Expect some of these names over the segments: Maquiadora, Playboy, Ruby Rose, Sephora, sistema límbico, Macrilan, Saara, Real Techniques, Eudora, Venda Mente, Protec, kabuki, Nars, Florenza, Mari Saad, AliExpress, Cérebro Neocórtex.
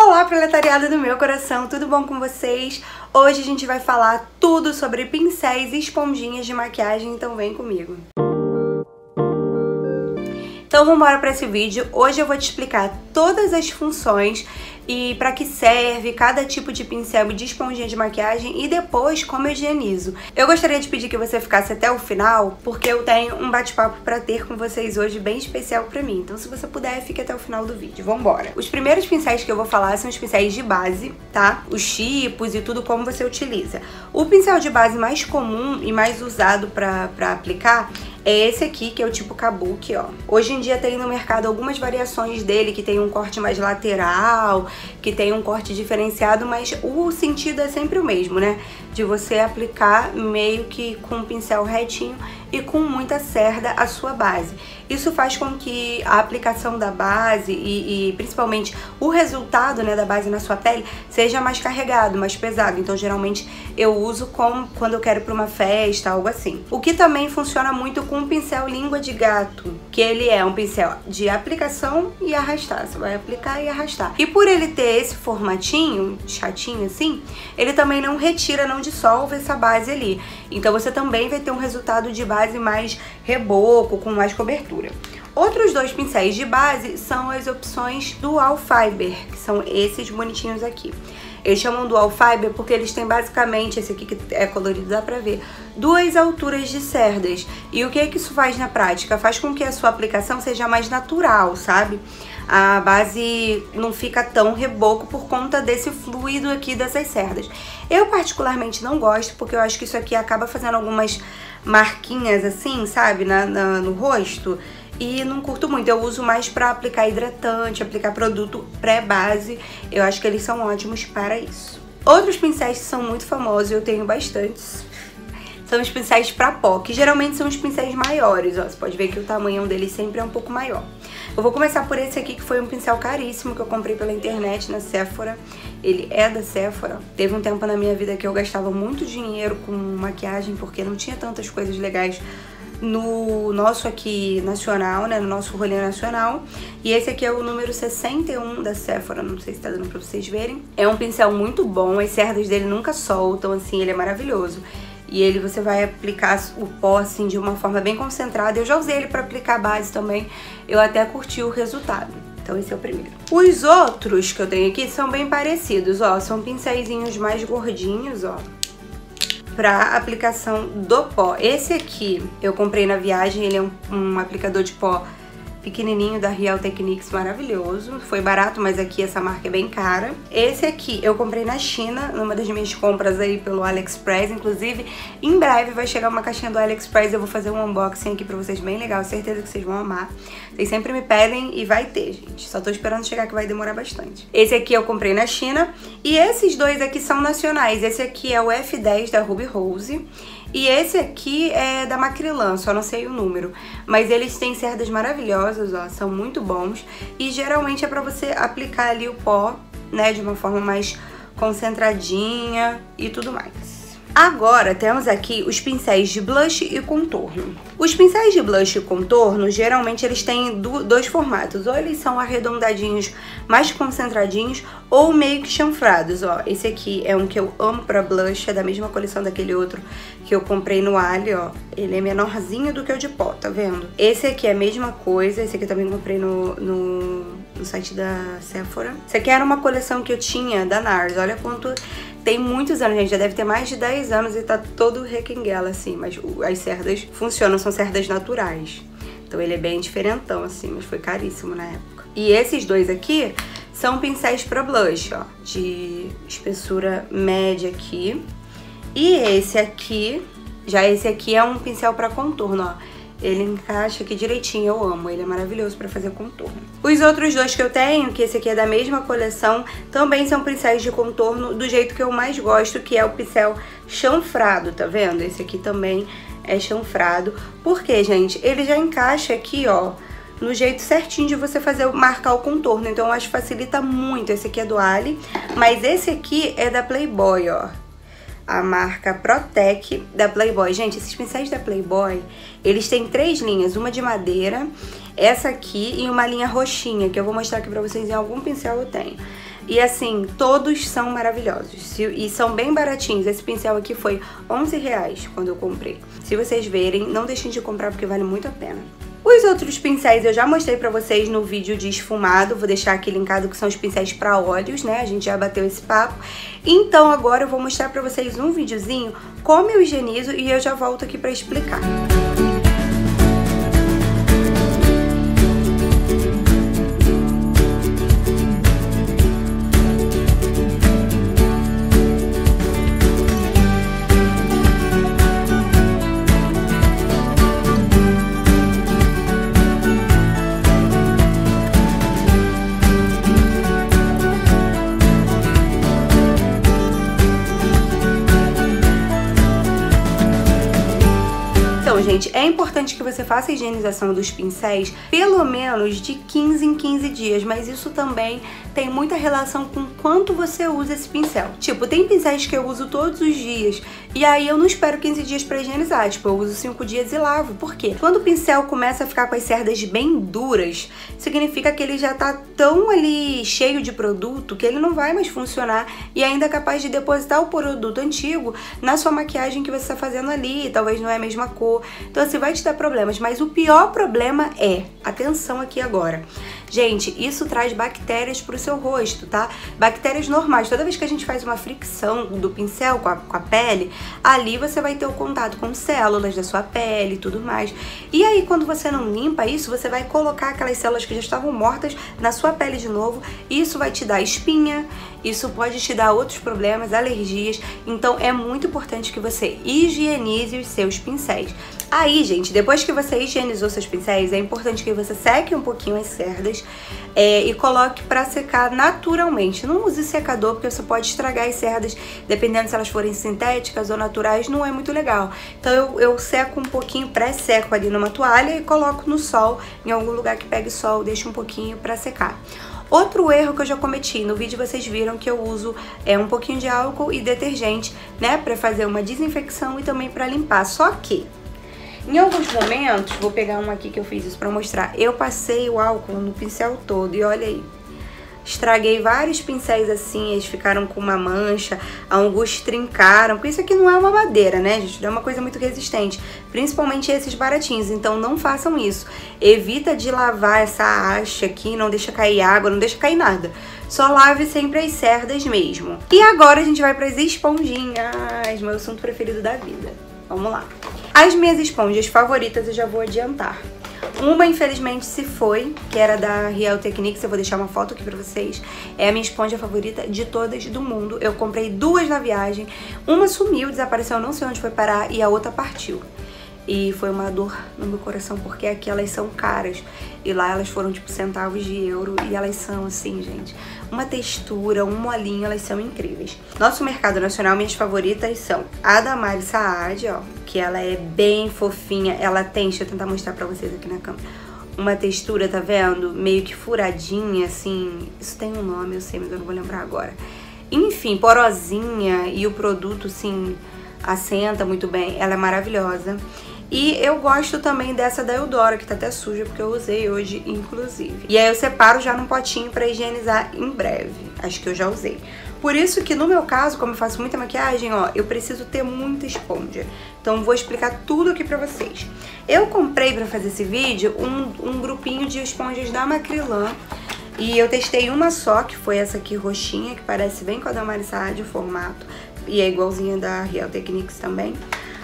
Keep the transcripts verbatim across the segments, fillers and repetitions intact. Olá, proletariado do meu coração, tudo bom com vocês? Hoje a gente vai falar tudo sobre pincéis e esponjinhas de maquiagem, então vem comigo. Então vamos embora para esse vídeo. Hoje eu vou te explicar todas as funções e para que serve cada tipo de pincel e de esponjinha de maquiagem e depois como eu higienizo. Eu gostaria de pedir que você ficasse até o final, porque eu tenho um bate-papo para ter com vocês hoje bem especial para mim. Então se você puder, fique até o final do vídeo. Vambora! Os primeiros pincéis que eu vou falar são os pincéis de base, tá? Os tipos e tudo como você utiliza. O pincel de base mais comum e mais usado para aplicar é esse aqui, que é o tipo kabuki, ó. Hoje em dia tem no mercado algumas variações dele, que tem um corte mais lateral, que tem um corte diferenciado, mas o sentido é sempre o mesmo, né? De você aplicar meio que com um pincel retinho e com muita cerda a sua base. Isso faz com que a aplicação da base e, e principalmente o resultado, né, da base na sua pele seja mais carregado, mais pesado. Então geralmente eu uso com, quando eu quero para uma festa, algo assim. O que também funciona muito com o pincel língua de gato, que ele é um pincel de aplicação e arrastar. Você vai aplicar e arrastar. E por ele ter esse formatinho, chatinho assim, ele também não retira, não dissolve essa base ali. Então você também vai ter um resultado de base base mais reboco, com mais cobertura. Outros dois pincéis de base são as opções Dual Fiber, que são esses bonitinhos aqui. Eles chamam Dual Fiber porque eles têm basicamente, esse aqui que é colorido, dá pra ver, duas alturas de cerdas. E o que é que isso faz na prática? Faz com que a sua aplicação seja mais natural, sabe? A base não fica tão reboco por conta desse fluido aqui dessas cerdas. Eu particularmente não gosto, porque eu acho que isso aqui acaba fazendo algumas marquinhas assim, sabe, na, na, no rosto. E não curto muito, eu uso mais pra aplicar hidratante, aplicar produto pré-base. Eu acho que eles são ótimos para isso. Outros pincéis que são muito famosos, eu tenho bastantes, são os pincéis pra pó, que geralmente são os pincéis maiores, ó. Você pode ver que o tamanho deles sempre é um pouco maior. Eu vou começar por esse aqui, que foi um pincel caríssimo que eu comprei pela internet na Sephora. Ele é da Sephora. Teve um tempo na minha vida que eu gastava muito dinheiro com maquiagem, porque não tinha tantas coisas legais no nosso aqui nacional, né, no nosso rolê nacional. E esse aqui é o número sessenta e um da Sephora, não sei se tá dando pra vocês verem. É um pincel muito bom, as cerdas dele nunca soltam, assim, ele é maravilhoso. E ele, você vai aplicar o pó, assim, de uma forma bem concentrada. Eu já usei ele pra aplicar a base também, eu até curti o resultado. Então esse é o primeiro. Os outros que eu tenho aqui são bem parecidos, ó, são pincéizinhos mais gordinhos, ó, pra aplicação do pó. Esse aqui eu comprei na viagem, ele é um, um aplicador de pó pequenininho da Real Techniques, maravilhoso. Foi barato, mas aqui essa marca é bem cara. Esse aqui eu comprei na China, numa das minhas compras aí pelo AliExpress. Inclusive, em breve vai chegar uma caixinha do AliExpress, eu vou fazer um unboxing aqui pra vocês bem legal, certeza que vocês vão amar. Vocês sempre me pedem e vai ter, gente. Só tô esperando chegar, que vai demorar bastante. Esse aqui eu comprei na China e esses dois aqui são nacionais. Esse aqui é o F dez da Ruby Rose. E esse aqui é da Macrilan, só não sei o número. Mas eles têm cerdas maravilhosas, ó, são muito bons. E geralmente é pra você aplicar ali o pó, né, de uma forma mais concentradinha e tudo mais. Agora temos aqui os pincéis de blush e contorno. Os pincéis de blush e contorno, geralmente eles têm dois formatos. Ou eles são arredondadinhos, mais concentradinhos, ou meio que chanfrados, ó. Esse aqui é um que eu amo pra blush, é da mesma coleção daquele outro que eu comprei no Ali, ó. Ele é menorzinho do que o de pó, tá vendo? Esse aqui é a mesma coisa, esse aqui eu também comprei no... no... no site da Sephora. Isso aqui era uma coleção que eu tinha da Nars. Olha quanto... tem muitos anos, gente. Já deve ter mais de dez anos e tá todo requenguela, assim. Mas as cerdas funcionam, são cerdas naturais. Então ele é bem diferentão, assim. Mas foi caríssimo na época. E esses dois aqui são pincéis pra blush, ó. De espessura média aqui. E esse aqui... já esse aqui é um pincel pra contorno, ó. Ele encaixa aqui direitinho, eu amo, ele é maravilhoso pra fazer contorno. Os outros dois que eu tenho, que esse aqui é da mesma coleção, também são pincéis de contorno do jeito que eu mais gosto, que é o pincel chanfrado, tá vendo? Esse aqui também é chanfrado, porque, gente, ele já encaixa aqui, ó, no jeito certinho de você fazer, marcar o contorno, então eu acho que facilita muito. Esse aqui é do Ali, mas esse aqui é da Playboy, ó. A marca Protec da Playboy. Gente, esses pincéis da Playboy, eles têm três linhas. Uma de madeira, essa aqui e uma linha roxinha, que eu vou mostrar aqui pra vocês em algum pincel eu tenho. E assim, todos são maravilhosos e são bem baratinhos. Esse pincel aqui foi onze reais quando eu comprei. Se vocês verem, não deixem de comprar porque vale muito a pena. Os outros pincéis eu já mostrei pra vocês no vídeo de esfumado, vou deixar aqui linkado que são os pincéis pra olhos, né? A gente já bateu esse papo. Então agora eu vou mostrar pra vocês um videozinho como eu higienizo e eu já volto aqui pra explicar. Gente, é importante que você faça a higienização dos pincéis pelo menos de quinze em quinze dias, mas isso também tem muita relação com quanto você usa esse pincel. Tipo, tem pincéis que eu uso todos os dias e aí eu não espero quinze dias pra higienizar, tipo, eu uso cinco dias e lavo. Por quê? Quando o pincel começa a ficar com as cerdas bem duras, significa que ele já tá tão ali cheio de produto que ele não vai mais funcionar e ainda é capaz de depositar o produto antigo na sua maquiagem que você tá fazendo ali, talvez não é a mesma cor. Então assim, vai te dar problemas, mas o pior problema é, atenção aqui agora, gente, isso traz bactérias pro seu rosto, tá? Bactérias normais, toda vez que a gente faz uma fricção do pincel com a, com a pele, ali você vai ter o contato com células da sua pele e tudo mais. E aí quando você não limpa isso, você vai colocar aquelas células que já estavam mortas na sua pele de novo, e isso vai te dar espinha, isso pode te dar outros problemas, alergias. Então é muito importante que você higienize os seus pincéis. Aí, gente, depois que você higienizou seus pincéis, é importante que você seque um pouquinho as cerdas é, e coloque pra secar naturalmente. Não use secador, porque você pode estragar as cerdas, dependendo se elas forem sintéticas ou naturais, não é muito legal. Então eu, eu seco um pouquinho, pré-seco ali numa toalha e coloco no sol, em algum lugar que pegue sol, deixo um pouquinho pra secar. Outro erro que eu já cometi, no vídeo vocês viram que eu uso é, um pouquinho de álcool e detergente, né, pra fazer uma desinfecção e também pra limpar, só que em alguns momentos, vou pegar um aqui que eu fiz isso pra mostrar, eu passei o álcool no pincel todo e olha aí, estraguei vários pincéis assim, eles ficaram com uma mancha, alguns trincaram, porque isso aqui não é uma madeira, né, gente? Não é uma coisa muito resistente, principalmente esses baratinhos, então não façam isso. Evita de lavar essa haste aqui, não deixa cair água, não deixa cair nada. Só lave sempre as cerdas mesmo. E agora a gente vai pras esponjinhas, meu assunto preferido da vida. Vamos lá. As minhas esponjas favoritas eu já vou adiantar. Uma, infelizmente, se foi, que era da Real Techniques, eu vou deixar uma foto aqui pra vocês. É a minha esponja favorita de todas do mundo. Eu comprei duas na viagem, uma sumiu, desapareceu, não sei onde foi parar, e a outra partiu. E foi uma dor no meu coração, porque aqui elas são caras. E lá elas foram, tipo, centavos de euro. E elas são, assim, gente, uma textura, um molinho, elas são incríveis. Nosso mercado nacional, minhas favoritas são a da Mari Saad, ó. Que ela é bem fofinha. Ela tem, deixa eu tentar mostrar pra vocês aqui na câmera. Uma textura, tá vendo? Meio que furadinha, assim. Isso tem um nome, eu sei, mas eu não vou lembrar agora. Enfim, porosinha. E o produto, assim, assenta muito bem. Ela é maravilhosa. E eu gosto também dessa da Eudora, que tá até suja, porque eu usei hoje, inclusive. E aí eu separo já num potinho pra higienizar em breve. Acho que eu já usei. Por isso que no meu caso, como eu faço muita maquiagem, ó, eu preciso ter muita esponja. Então vou explicar tudo aqui pra vocês. Eu comprei pra fazer esse vídeo um, um grupinho de esponjas da Macrilan. E eu testei uma só, que foi essa aqui roxinha, que parece bem com a da Mari Saad, o formato. E é igualzinha da Real Techniques também.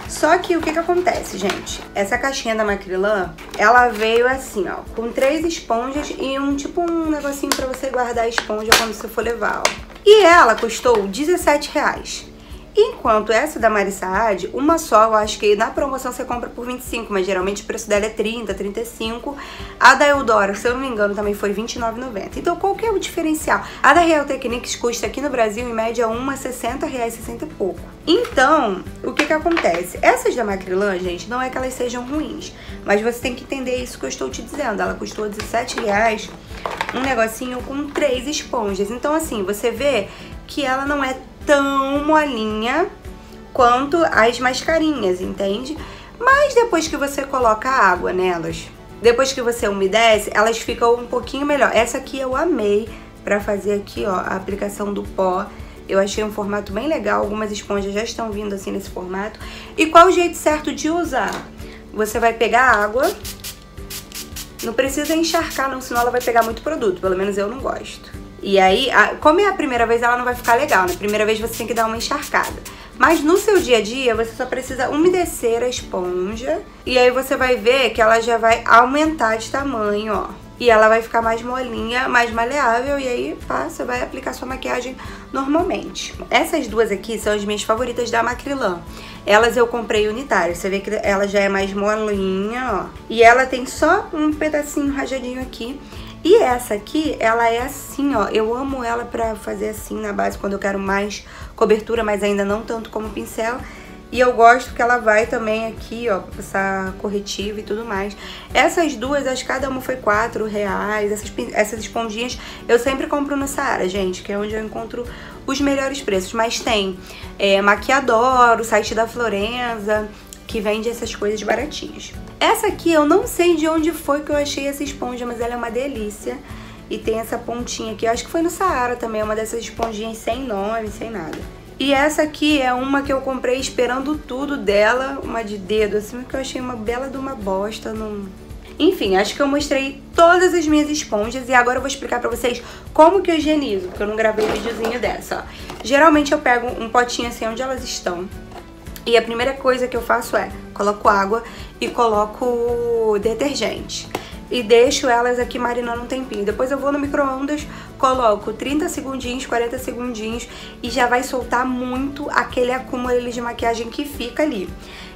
Só que o que que acontece, gente? Essa caixinha da Macrilan, ela veio assim, ó, com três esponjas e um tipo um negocinho pra você guardar a esponja quando você for levar, ó. E ela custou dezessete reais. Enquanto essa da Mari Saad, uma só, eu acho que na promoção você compra por vinte e cinco, mas geralmente o preço dela é trinta, trinta e cinco. A da Eudora, se eu não me engano, também foi vinte e nove reais e noventa centavos. Então qual que é o diferencial? A da Real Techniques custa aqui no Brasil, em média, uma sessenta reais, sessenta e pouco. Então, o que que acontece? Essas da Macrilan, gente, não é que elas sejam ruins, mas você tem que entender isso que eu estou te dizendo. Ela custou dezessete reais, um negocinho com três esponjas. Então, assim, você vê que ela não é tão molinha quanto as mascarinhas, entende? Mas depois que você coloca água nelas, depois que você umedece, elas ficam um pouquinho melhor. Essa aqui eu amei para fazer aqui, ó, a aplicação do pó. Eu achei um formato bem legal, algumas esponjas já estão vindo assim nesse formato. E qual o jeito certo de usar? Você vai pegar a água, não precisa encharcar não, senão ela vai pegar muito produto, pelo menos eu não gosto. E aí, a, como é a primeira vez, ela não vai ficar legal, né? Primeira vez você tem que dar uma encharcada. Mas no seu dia a dia, você só precisa umedecer a esponja e aí você vai ver que ela já vai aumentar de tamanho, ó. E ela vai ficar mais molinha, mais maleável, e aí pá, você vai aplicar sua maquiagem normalmente. Essas duas aqui são as minhas favoritas da Macrilan. Elas eu comprei unitárias, você vê que ela já é mais molinha, ó. E ela tem só um pedacinho rajadinho aqui. E essa aqui, ela é assim, ó. Eu amo ela pra fazer assim na base, quando eu quero mais cobertura, mas ainda não tanto como pincel. E eu gosto que ela vai também aqui, ó, pra passar corretivo e tudo mais. Essas duas, acho que cada uma foi quatro reais. Essas, essas esponjinhas eu sempre compro no Saara, gente, que é onde eu encontro os melhores preços. Mas tem é, Maquiadora, o site da Florenza, que vende essas coisas baratinhas. Essa aqui eu não sei de onde foi que eu achei essa esponja, mas ela é uma delícia. E tem essa pontinha aqui, eu acho que foi no Saara também, uma dessas esponjinhas sem nome, sem nada. E essa aqui é uma que eu comprei esperando tudo dela, uma de dedo, assim, que eu achei uma bela de uma bosta. Num... Enfim, acho que eu mostrei todas as minhas esponjas e agora eu vou explicar pra vocês como que eu higienizo, porque eu não gravei videozinho dessa, ó. Geralmente eu pego um potinho assim onde elas estão e a primeira coisa que eu faço é coloco água e coloco detergente. E deixo elas aqui marinando um tempinho. Depois eu vou no micro-ondas, coloco trinta segundinhos, quarenta segundinhos e já vai soltar muito aquele acúmulo de maquiagem que fica ali.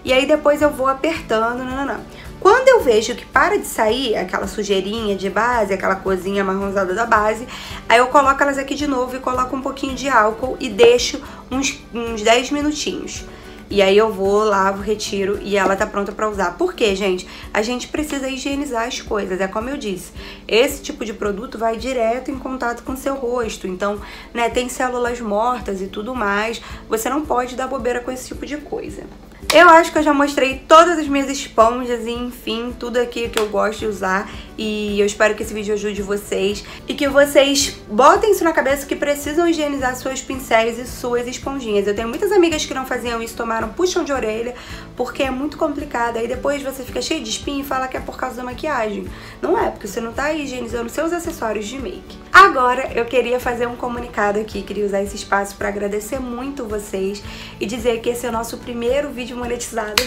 E aí depois eu vou apertando, não, não, não. Quando eu vejo que para de sair aquela sujeirinha de base, aquela coisinha marronzada da base, aí eu coloco elas aqui de novo e coloco um pouquinho de álcool e deixo uns, uns dez minutinhos. E aí eu vou, lavo, retiro e ela tá pronta pra usar. Por quê, gente? A gente precisa higienizar as coisas, é como eu disse. Esse tipo de produto vai direto em contato com o seu rosto. Então, né, tem células mortas e tudo mais. Você não pode dar bobeira com esse tipo de coisa. Eu acho que eu já mostrei todas as minhas esponjas e, enfim, tudo aqui que eu gosto de usar. E eu espero que esse vídeo ajude vocês. E que vocês botem isso na cabeça que precisam higienizar seus pincéis e suas esponjinhas. Eu tenho muitas amigas que não faziam isso, tomaram um puxão de orelha, porque é muito complicado. Aí depois você fica cheio de espinho e fala que é por causa da maquiagem. Não é, porque você não tá higienizando seus acessórios de make. Agora eu queria fazer um comunicado aqui, queria usar esse espaço pra agradecer muito vocês e dizer que esse é o nosso primeiro vídeo monetizado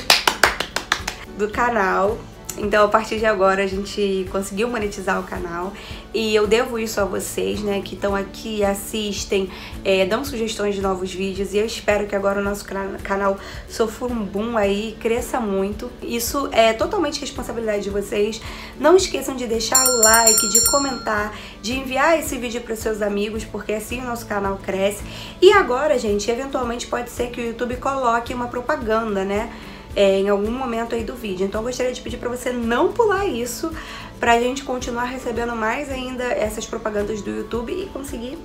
do canal. Então, a partir de agora, a gente conseguiu monetizar o canal e eu devo isso a vocês, né, que estão aqui, assistem, é, dão sugestões de novos vídeos e eu espero que agora o nosso canal sofra um boom aí, cresça muito. Isso é totalmente responsabilidade de vocês. Não esqueçam de deixar o like, de comentar, de enviar esse vídeo para os seus amigos, porque assim o nosso canal cresce. E agora, gente, eventualmente pode ser que o YouTube coloque uma propaganda, né? É, em algum momento aí do vídeo. Então eu gostaria de pedir pra você não pular isso, pra gente continuar recebendo mais ainda essas propagandas do YouTube e conseguir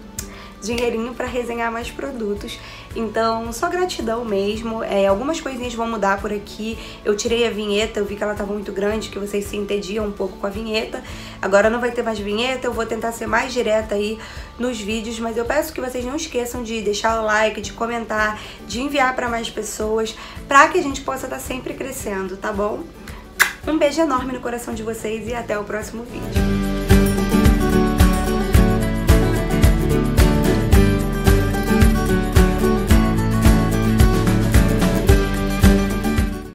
dinheirinho pra resenhar mais produtos. Então, só gratidão mesmo. É, algumas coisinhas vão mudar por aqui. Eu tirei a vinheta, eu vi que ela tava muito grande, que vocês se entediam um pouco com a vinheta. Agora não vai ter mais vinheta, eu vou tentar ser mais direta aí nos vídeos, mas eu peço que vocês não esqueçam de deixar o like, de comentar, de enviar pra mais pessoas, pra que a gente possa estar sempre crescendo, tá bom? Um beijo enorme no coração de vocês e até o próximo vídeo.